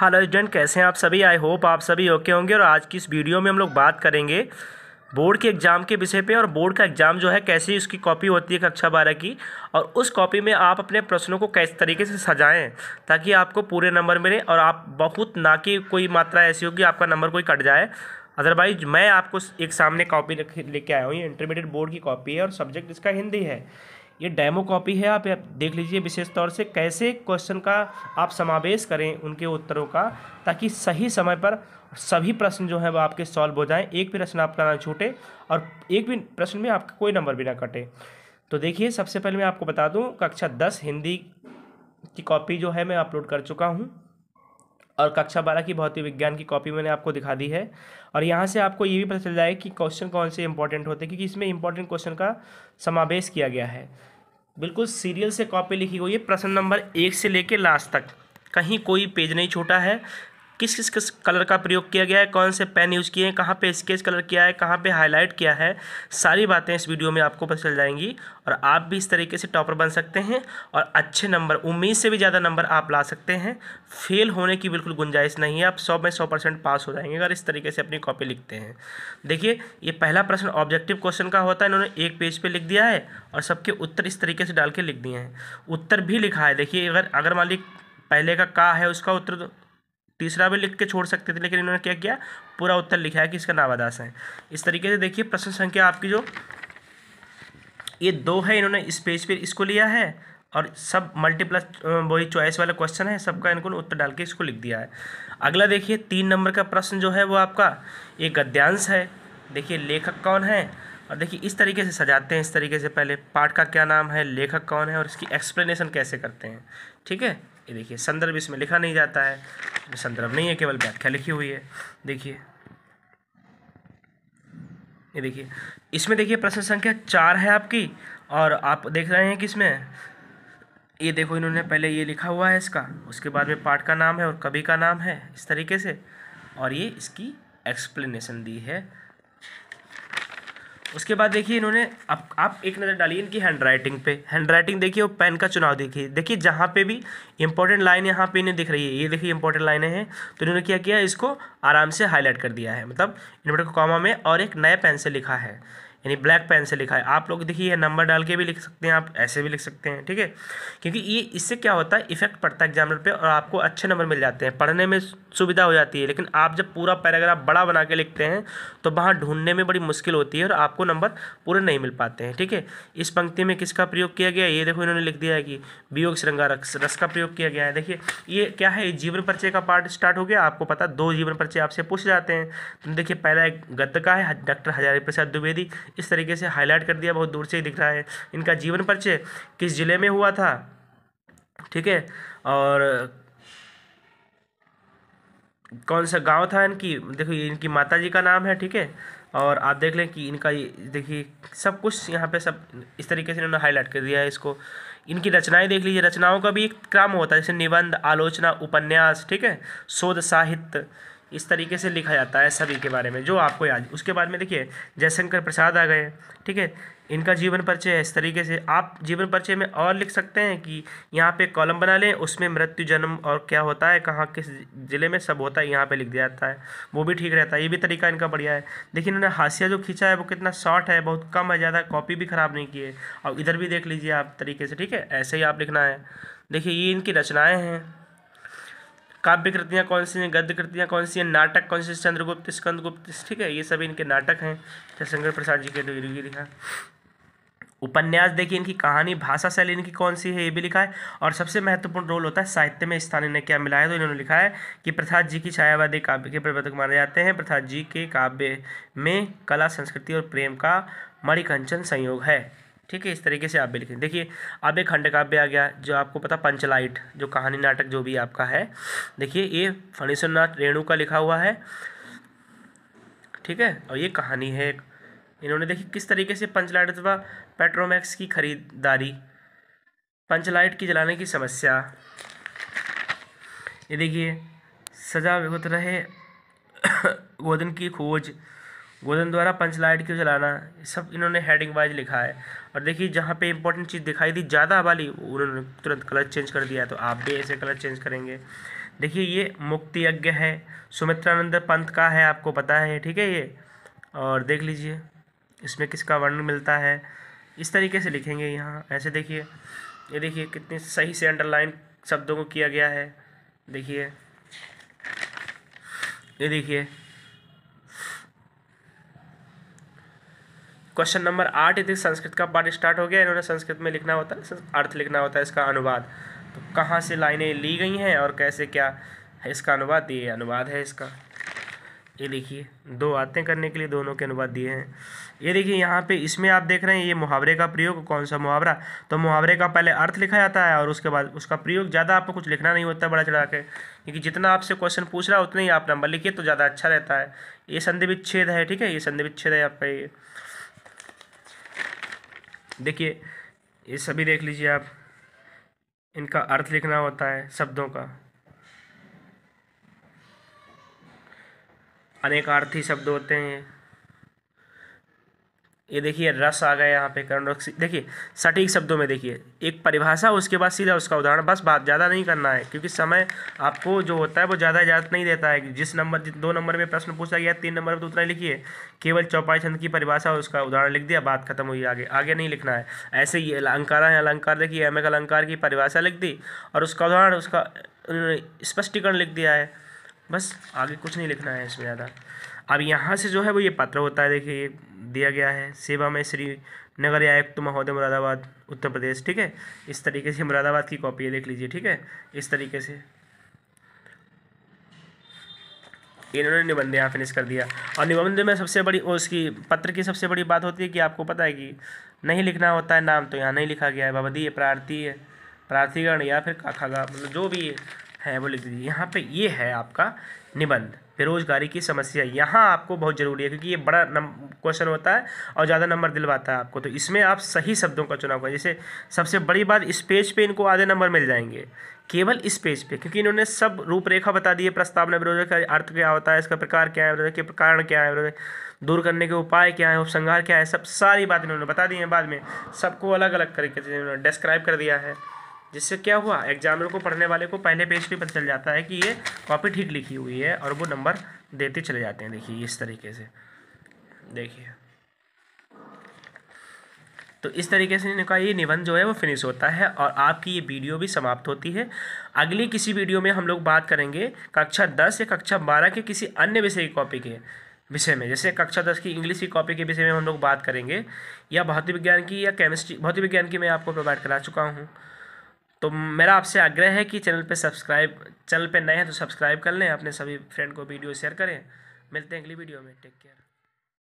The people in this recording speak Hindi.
हेलो स्टूडेंट, कैसे हैं आप सभी। आई होप आप सभी ओके होंगे। और आज की इस वीडियो में हम लोग बात करेंगे बोर्ड के एग्ज़ाम के विषय पे, और बोर्ड का एग्ज़ाम जो है कैसी उसकी कॉपी होती है कक्षा 12 की, और उस कॉपी में आप अपने प्रश्नों को किस तरीके से सजाएं ताकि आपको पूरे नंबर मिले और आप बहुत ना कि कोई मात्रा ऐसी होगी आपका नंबर कोई कट जाए। अदरवाइज मैं आपको एक सामने कॉपी लेके आया हूँ, ये इंटरमीडिएट बोर्ड की कॉपी है और सब्जेक्ट इसका हिंदी है। ये डेमो कॉपी है, आप देख लीजिए विशेष तौर से कैसे क्वेश्चन का आप समावेश करें उनके उत्तरों का, ताकि सही समय पर सभी प्रश्न जो है वो आपके सॉल्व हो जाएं, एक भी प्रश्न आपका ना छूटे और एक भी प्रश्न में आपका कोई नंबर भी ना कटे। तो देखिए, सबसे पहले मैं आपको बता दूं कक्षा 10 हिंदी की कॉपी जो है मैं अपलोड कर चुका हूँ, और कक्षा 12 की भौतिक विज्ञान की कॉपी मैंने आपको दिखा दी है। और यहाँ से आपको ये भी पता चल जाएगा कि क्वेश्चन कौन से इंपॉर्टेंट होते हैं, क्योंकि इसमें इंपॉर्टेंट क्वेश्चन का समावेश किया गया है। बिल्कुल सीरियल से कॉपी लिखी हुई है, प्रश्न नंबर 1 से लेकर लास्ट तक कहीं कोई पेज नहीं छूटा है। किस किस किस कलर का प्रयोग किया गया है, कौन से पेन यूज़ किए हैं, कहाँ पे स्केच कलर किया है, कहाँ पे हाईलाइट किया है, सारी बातें इस वीडियो में आपको पता चल जाएंगी। और आप भी इस तरीके से टॉपर बन सकते हैं और अच्छे नंबर, उम्मीद से भी ज़्यादा नंबर आप ला सकते हैं। फेल होने की बिल्कुल गुंजाइश नहीं है, आप 100% पास हो जाएंगे अगर इस तरीके से अपनी कॉपी लिखते हैं। देखिए, ये पहला प्रश्न ऑब्जेक्टिव क्वेश्चन का होता है, इन्होंने एक पेज पर लिख दिया है और सबके उत्तर इस तरीके से डाल के लिख दिए हैं। उत्तर भी लिखा है, देखिए अगर मान लीजिए पहले का है उसका उत्तर तीसरा भी लिख के छोड़ सकते थे, लेकिन इन्होंने क्या किया, पूरा उत्तर लिखा है कि इसका नावादास है। इस तरीके से देखिए, प्रश्न संख्या आपकी जो ये 2 है, इन्होंने इस पेज पर इसको लिया है और सब मल्टीप्लस वही चॉइस वाला क्वेश्चन है, सबका इनको उत्तर डाल के इसको लिख दिया है। अगला देखिए 3 नंबर का प्रश्न जो है वो आपका ये गद्यांश है। देखिए लेखक कौन है, और देखिए इस तरीके से सजाते हैं, इस तरीके से पहले पाठ का क्या नाम है, लेखक कौन है और इसकी एक्सप्लेनेशन कैसे करते हैं। ठीक है, ये देखिए संदर्भ इसमें लिखा नहीं जाता है, संदर्भ नहीं है, केवल व्याख्या लिखी हुई है। देखिए ये देखिए, इसमें देखिए प्रश्न संख्या 4 है आपकी, और आप देख रहे हैं कि इसमें ये देखो इन्होंने पहले ये लिखा हुआ है इसका, उसके बाद में पाठ का नाम है और कवि का नाम है इस तरीके से, और ये इसकी एक्सप्लेनेशन दी है। उसके बाद देखिए इन्होंने आप एक नज़र डालिए इनकी हैंडराइटिंग पे। हैंडराइटिंग देखिए और पेन का चुनाव देखिए, जहाँ पे भी इंपॉर्टेंट लाइन यहाँ पे इन्हें दिख रही है, ये देखिए इंपॉर्टेंट लाइनें हैं, तो इन्होंने क्या किया, इसको आराम से हाईलाइट कर दिया है, मतलब इन्वर्टेड कॉमा में, और एक नए पेन से लिखा है, यानी ब्लैक पेन से लिखा है। आप लोग देखिए ये नंबर डाल के भी लिख सकते हैं, आप ऐसे भी लिख सकते हैं। ठीक है, क्योंकि ये इससे क्या होता है, इफेक्ट पड़ता है एग्जामिनर पे और आपको अच्छे नंबर मिल जाते हैं, पढ़ने में सुविधा हो जाती है। लेकिन आप जब पूरा पैराग्राफ बड़ा बना के लिखते हैं तो वहाँ ढूंढने में बड़ी मुश्किल होती है और आपको नंबर पूरे नहीं मिल पाते हैं। ठीक है, इस पंक्ति में किसका प्रयोग किया गया, ये देखो इन्होंने लिख दिया है कि वियोग श्रृंगारस रस का प्रयोग किया गया है। देखिए ये क्या है, जीवन परिचय का पार्ट स्टार्ट हो गया, आपको पता 2 जीवन परिचय आपसे पूछ जाते हैं। तो देखिए पहला एक गद्य का है, डॉक्टर हजारी प्रसाद द्विवेदी, इस तरीके से हाईलाइट कर दिया, बहुत दूर से ही दिख रहा है। इनका जीवन परिचय किस जिले में हुआ था, ठीक है, और कौन सा गांव था इनकी, देखो इनकी माताजी का नाम है। ठीक है, और आप देख लें कि इनका ये देखिए सब कुछ यहाँ पे सब इस तरीके से इन्होंने हाईलाइट कर दिया है इसको। इनकी रचनाएं देख लीजिए, रचनाओं का भी एक क्रम होता है, जैसे निबंध, आलोचना, उपन्यास, ठीक है, शोध साहित्य, इस तरीके से लिखा जाता है सभी के बारे में जो आपको याद। उसके बाद में देखिए जयशंकर प्रसाद आ गए, ठीक है, इनका जीवन परिचय है इस तरीके से। आप जीवन परिचय में और लिख सकते हैं कि यहाँ पे कॉलम बना लें, उसमें मृत्यु, जन्म और क्या होता है, कहाँ किस ज़िले में सब होता है, यहाँ पे लिख दिया जाता है, वो भी ठीक रहता है। ये भी तरीका इनका बढ़िया है। देखिए इन्होंने हाशिया जो खींचा है वो कितना शॉर्ट है, बहुत कम है, ज़्यादा कॉपी भी ख़राब नहीं की है। और इधर भी देख लीजिए आप तरीके से, ठीक है, ऐसे ही आप लिखना है। देखिए ये इनकी रचनाएँ हैं, काव्य कृतियाँ कौन सी हैं, गद्य कृतियाँ कौन सी हैं, नाटक कौन से, चंद्रगुप्त, स्कंदगुप्त, ठीक है, ये सभी इनके नाटक हैं, जयशंकर प्रसाद जी के द्विवेदी लिखा। उपन्यास देखिए इनकी कहानी, भाषा शैली इनकी कौन सी है, ये भी लिखा है। और सबसे महत्वपूर्ण रोल होता है साहित्य में स्थान इन्हें क्या मिला है, तो इन्होंने लिखा है कि प्रसाद जी की छायावादी काव्य के प्रवर्तक माने जाते हैं। प्रसाद जी के काव्य में कला, संस्कृति और प्रेम का मणिकंचन संयोग है। ठीक है, इस तरीके से आप भी लिखें। देखिए अब एक खंड काव्य आ गया जो आपको पता, पंचलाइट, जो कहानी नाटक जो भी आपका है। देखिए ये फणीश्वरनाथ रेणु का लिखा हुआ है, ठीक है, और ये कहानी है। इन्होंने देखिए किस तरीके से पंचलाइट अथवा पेट्रोमैक्स की खरीदारी, पंचलाइट की जलाने की समस्या, ये देखिए सजा भुगत रहे गोधन की खोज, गोधन द्वारा पंचलाइट क्यों जलाना, सब इन्होंने हेडिंग वाइज लिखा है। और देखिए जहाँ पे इंपॉर्टेंट चीज़ दिखाई दी ज़्यादा वाली, उन्होंने तुरंत कलर चेंज कर दिया, तो आप भी ऐसे कलर चेंज करेंगे। देखिए ये मुक्ति यज्ञ है, सुमित्रानंद पंत का है, आपको पता है, ठीक है ये। और देख लीजिए इसमें किसका वर्ण मिलता है, इस तरीके से लिखेंगे यहाँ, ऐसे देखिए, ये देखिए कितनी सही से अंडरलाइन शब्दों को किया गया है, देखिए ये देखिए। क्वेश्चन नंबर 8, यदि संस्कृत का पाठ स्टार्ट हो गया, इन्होंने संस्कृत में लिखना होता है, अर्थ लिखना होता है, इसका अनुवाद, तो कहाँ से लाइनें ली गई हैं और कैसे क्या है इसका अनुवाद, ये अनुवाद है इसका। ये देखिए 2 आते करने के लिए दोनों के अनुवाद दिए हैं। ये देखिए यहाँ पे इसमें आप देख रहे हैं ये मुहावरे का प्रयोग, कौन सा मुहावरा, तो मुहावरे का पहले अर्थ लिखा जाता है और उसके बाद उसका प्रयोग। ज़्यादा आपको कुछ लिखना नहीं होता बड़ा चढ़ा के, क्योंकि जितना आपसे क्वेश्चन पूछ रहा है उतने ही आप नंबर लिखिए तो ज़्यादा अच्छा रहता है। ये संधि विच्छेद है, ठीक है, ये संधि विच्छेद है आपका। ये देखिए ये सभी देख लीजिए आप, इनका अर्थ लिखना होता है शब्दों का, अनेकार्थी शब्द होते हैं। ये देखिए रस आ गया यहाँ पे, कर्णोक्सी, देखिए सटीक शब्दों में देखिए एक परिभाषा, उसके बाद सीधा उसका उदाहरण, बस बात ज़्यादा नहीं करना है, क्योंकि समय आपको जो होता है वो ज़्यादा इजाज़त नहीं देता है। जिस नंबर 2 नंबर में प्रश्न पूछा गया 3 नंबर में तो उतना ही लिखिए, केवल चौपाई छंद की परिभाषा और उसका उदाहरण लिख दिया, बात खत्म हुई, आगे आगे नहीं लिखना है। ऐसे ही अलंकारा है, अलंकार देखिए, अमेक अलंकार की परिभाषा लिख दी और उसका उदाहरण, उसका स्पष्टीकरण लिख दिया है, बस आगे कुछ नहीं लिखना है इसमें ज़्यादा। अब यहाँ से जो है वो ये पत्र होता है, देखिए ये दिया गया है, सेवा में श्री नगर आयुक्त महोदय मुरादाबाद उत्तर प्रदेश, ठीक है, इस तरीके से मुरादाबाद की कॉपी है, देख लीजिए, ठीक है, इस तरीके से इन्होंने निबंध यहाँ फिनिश कर दिया। और निबंध में सबसे बड़ी उसकी पत्र की सबसे बड़ी बात होती है कि आपको पता है कि नहीं लिखना होता है नाम, तो यहाँ नहीं लिखा गया है, भवदीय, प्रार्थी, प्रार्थीगण या फिर काखागा, मतलब जो भी है वो लिख दीजिए यहाँ पे। ये है आपका निबंध बेरोजगारी की समस्या, यहाँ आपको बहुत ज़रूरी है क्योंकि ये बड़ा क्वेश्चन होता है और ज़्यादा नंबर दिलवाता है आपको, तो इसमें आप सही शब्दों का चुनाव करें। जैसे सबसे बड़ी बात, इस पेज पे इनको आधे नंबर मिल जाएंगे, केवल इस पेज पे, क्योंकि इन्होंने सब रूपरेखा बता दी है, प्रस्तावना बेरोजगारी अर्थ क्या होता है, इसका प्रकार क्या है, बेरोजगारी के कारण क्या है, बेरोजगारी दूर करने के उपाय क्या है, उपसंहार क्या है, सब सारी बात इन्होंने बता दी है, बाद में सबको अलग अलग तरीके से इन्होंने डिस्क्राइब कर दिया है, जिससे क्या हुआ एग्जामिनर को, पढ़ने वाले को पहले पेज पे पता चल जाता है कि ये कॉपी ठीक लिखी हुई है और वो नंबर देते चले जाते हैं। देखिए इस तरीके से, देखिए तो इस तरीके से इनका ये निबंध जो है वो फिनिश होता है और आपकी ये वीडियो भी समाप्त होती है। अगली किसी वीडियो में हम लोग बात करेंगे कक्षा 10 या कक्षा 12 के किसी अन्य विषय की कॉपी के विषय में, जैसे कक्षा 10 की इंग्लिश की कॉपी के विषय में हम लोग बात करेंगे, या भौतिक विज्ञान की या केमिस्ट्री, भौतिक विज्ञान की मैं आपको प्रोवाइड करा चुका हूँ। तो मेरा आपसे आग्रह है कि चैनल पे नए हैं तो सब्सक्राइब कर लें, अपने सभी फ्रेंड को वीडियो शेयर करें। मिलते हैं अगली वीडियो में, टेक केयर।